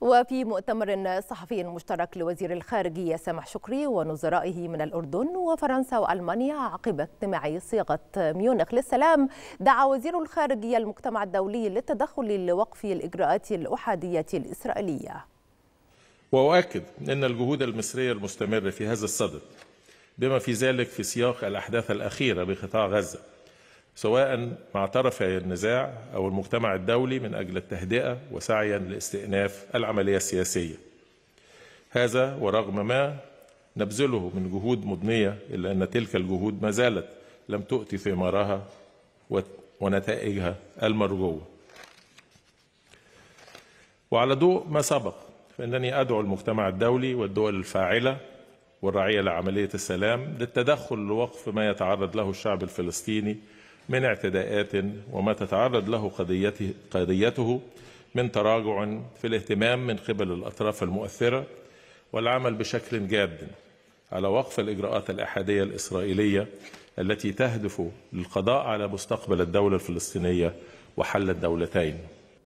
وفي مؤتمر صحفي مشترك لوزير الخارجية سامح شكري ونظرائه من الأردن وفرنسا وألمانيا عقب اجتماع صيغة ميونخ للسلام، دعا وزير الخارجية المجتمع الدولي للتدخل لوقف الإجراءات الأحادية الإسرائيلية. وأؤكد أن الجهود المصرية المستمرة في هذا الصدد بما في ذلك في سياق الأحداث الأخيرة بقطاع غزة سواء مع طرفي النزاع أو المجتمع الدولي من أجل التهدئة وسعيا لاستئناف العملية السياسية. هذا ورغم ما نبذله من جهود مضنية إلا أن تلك الجهود ما زالت لم تؤتي ثمارها ونتائجها المرجوة. وعلى ضوء ما سبق فإنني أدعو المجتمع الدولي والدول الفاعلة والراعية لعملية السلام للتدخل لوقف ما يتعرض له الشعب الفلسطيني من اعتداءات وما تتعرض له قضيته من تراجع في الاهتمام من قبل الأطراف المؤثرة والعمل بشكل جاد على وقف الإجراءات الأحادية الإسرائيلية التي تهدف للقضاء على مستقبل الدولة الفلسطينية وحل الدولتين.